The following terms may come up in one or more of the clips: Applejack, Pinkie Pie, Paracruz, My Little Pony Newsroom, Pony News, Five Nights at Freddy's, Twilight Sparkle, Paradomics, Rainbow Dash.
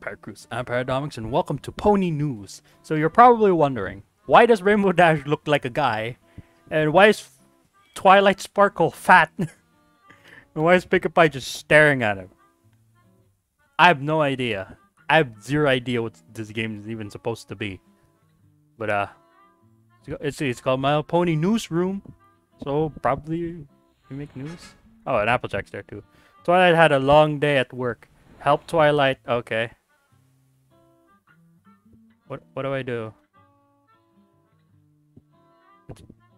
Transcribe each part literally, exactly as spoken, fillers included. Paracruz, I'm Paradomics, and welcome to Pony News. So you're probably wondering, why does Rainbow Dash look like a guy? And why is Twilight Sparkle fat? And why is Pinkie Pie just staring at him? I have no idea. I have zero idea what this game is even supposed to be. But uh, it's, it's called My Little Pony Newsroom. So probably we make news. Oh, and Applejack's there too. Twilight had a long day at work. Help Twilight. Okay. What what do I do?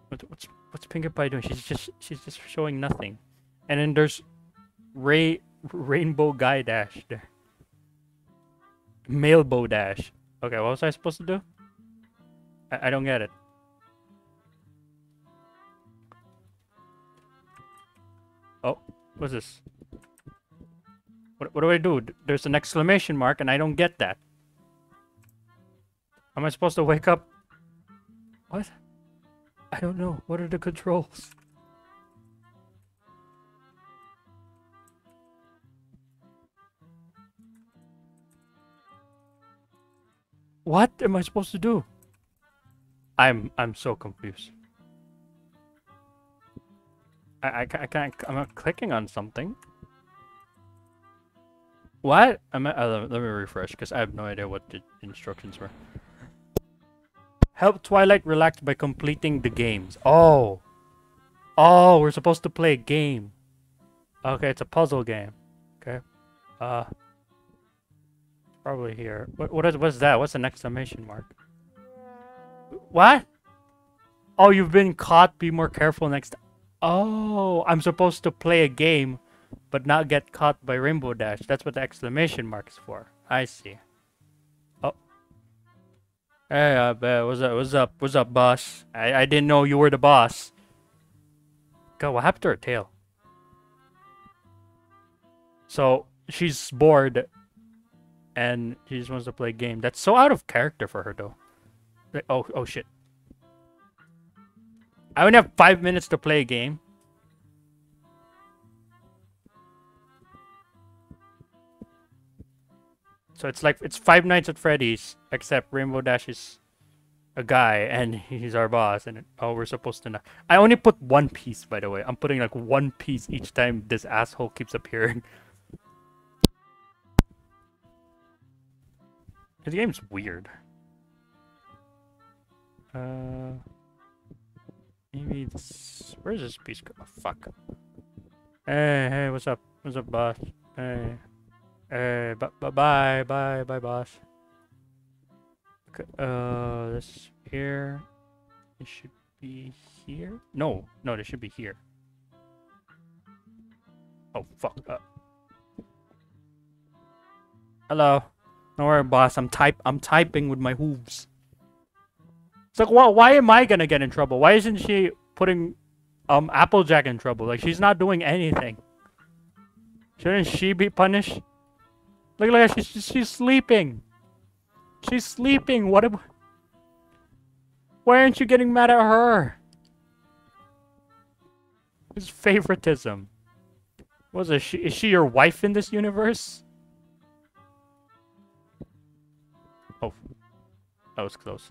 What's what's what's Pinkie Pie doing? She's just she's just showing nothing. And then there's Ray Rainbow Guy Dash there. Mailbow Dash. Okay, what was I supposed to do? I, I don't get it. Oh, what's this? What, what do I do? There's an exclamation mark and I don't get that. Am I supposed to wake up? What? I don't know. What are the controls? What am I supposed to do? I'm I'm so confused. I I, I can't. I'm not clicking on something. What? I'm, uh, let me refresh because I have no idea what the instructions were. Help Twilight relax by completing the games. Oh. Oh, we're supposed to play a game. Okay, it's a puzzle game. Okay. Uh. Probably here. What? What is? What's that? What's an exclamation mark? What? Oh, you've been caught. Be more careful next time. Oh, I'm supposed to play a game, but not get caught by Rainbow Dash. That's what the exclamation mark is for. I see. Oh. Hey, uh, what's up? What's up? What's up, boss? I, I didn't know you were the boss. God, what happened to her tail? So, she's bored, and she just wants to play a game. That's so out of character for her, though. Like, oh, oh, shit. I only have five minutes to play a game. So it's like, it's Five Nights at Freddy's, except Rainbow Dash is a guy, and he's our boss, and oh, we're supposed to not. I only put one piece, by the way. I'm putting like one piece each time this asshole keeps appearing. This game's weird. Uh, maybe this, where's this piece go? Oh, fuck. Hey, hey, what's up? What's up, boss? Hey. Hey, bye, bye, bye, bye, boss. Okay, uh, this is here. This should be here. No, no, this should be here. Oh, fuck up. Hello. Don't worry, boss. I'm type. I'm typing with my hooves. It's like, well, why am I gonna get in trouble? Why isn't she putting, um, Applejack in trouble? Like, she's not doing anything. Shouldn't she be punished? Look at her, she's, she's sleeping. She's sleeping. What? Am, why aren't you getting mad at her? It's favoritism. What is it? She, is she your wife in this universe? Oh, that was close.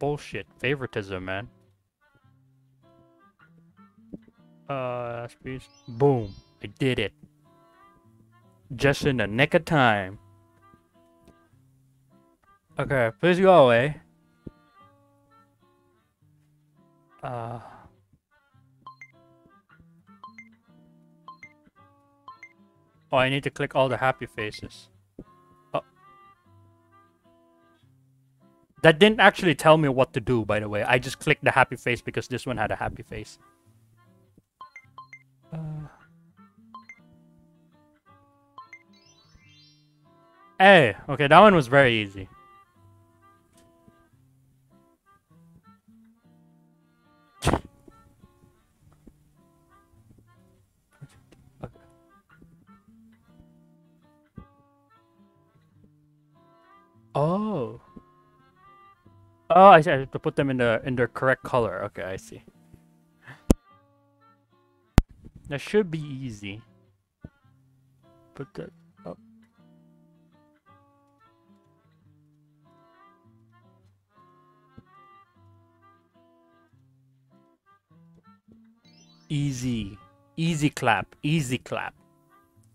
Bullshit. Favoritism, man. Uh, piece. Boom. I did it. Just in the nick of time. Okay, please go away. Uh... Oh, I need to click all the happy faces. That didn't actually tell me what to do, by the way. I just clicked the happy face because this one had a happy face. Uh, hey, okay, that one was very easy. Okay. Oh. Oh, I see. I have to put them in the in their correct color. Okay, I see. That should be easy. Put that up. Easy. Easy clap. Easy clap.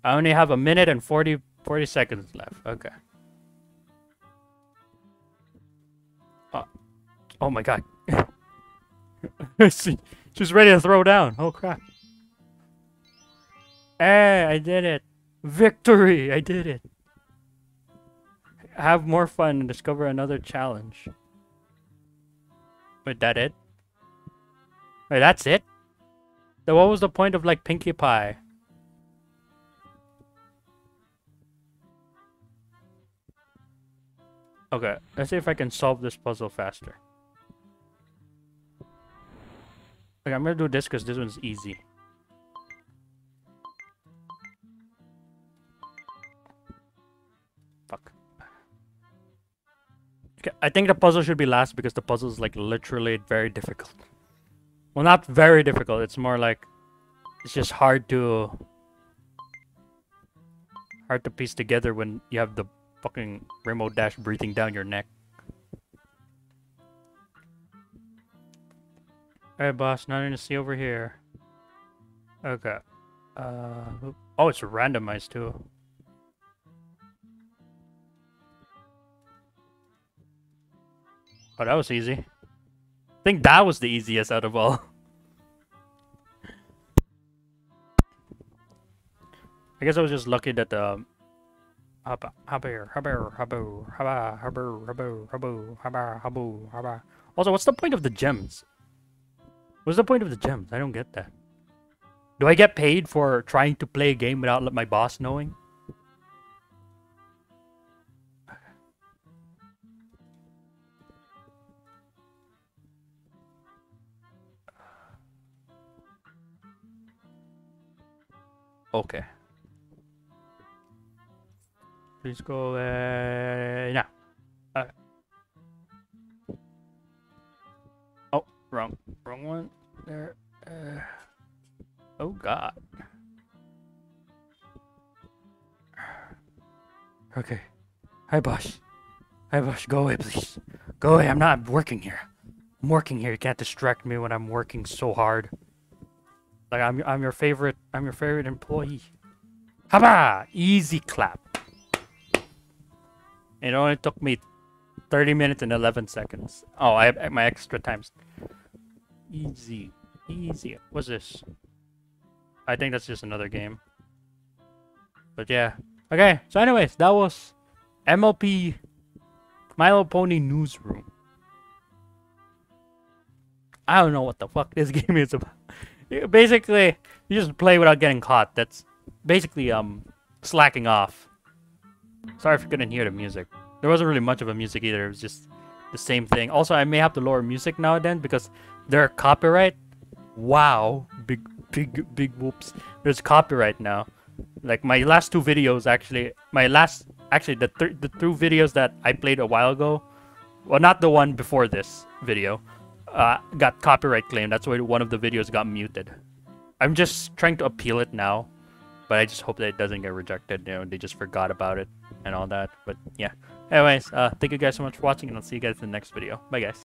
I only have a minute and forty, forty seconds left. Okay. Oh, oh my god. she, she's ready to throw down. Oh crap. Hey, I did it. Victory! I did it. Have more fun and discover another challenge. Wait, that it? Wait, that's it? Then what was the point of like Pinkie Pie? Okay, let's see if I can solve this puzzle faster. Okay, I'm gonna do this because this one's easy. Fuck. Okay, I think the puzzle should be last because the puzzle is like literally very difficult. Well, not very difficult. It's more like it's just hard to hard to piece together when you have the fucking Rainbow Dash breathing down your neck. Alright, boss. Nothing to see over here. Okay. Uh. Oh, it's randomized too. Oh, that was easy. I think that was the easiest out of all. I guess I was just lucky that the... Hubba, hubba, hubba, hubba, hubba, hubba, hubba, hubba, hubba, hubba, hubba. Also, what's the point of the gems? What's the point of the gems? I don't get that. Do I get paid for trying to play a game without my boss knowing? Okay. Please go away now. Okay. Oh, wrong. Wrong one. There. Uh, oh, God. Okay. Hi, boss. Hi, boss. Go away, please. Go away. I'm not working here. I'm working here. You can't distract me when I'm working so hard. Like I'm, I'm your favorite, I'm your favorite employee. Haba! Easy clap. It only took me thirty minutes and eleven seconds. Oh, I have my extra times. Easy, easy. What's this? I think that's just another game. But yeah. Okay. So, anyways, that was M L P, My Little Pony Newsroom. I don't know what the fuck this game is about. Basically, you just play without getting caught. That's basically um slacking off. Sorry if you couldn't hear the music. There wasn't really much of a music either. It was just the same thing. Also, I may have to lower music now and then because there are copyright. Wow, big big big whoops. There's copyright now. Like my last two videos, actually, my last actually the th the two videos that I played a while ago. Well, not the one before this video. Uh, got copyright claim. That's why one of the videos got muted. I'm just trying to appeal it now, but I just hope that it doesn't get rejected. You know, they just forgot about it and all that. But yeah. Anyways, uh, thank you guys so much for watching, and I'll see you guys in the next video. Bye, guys.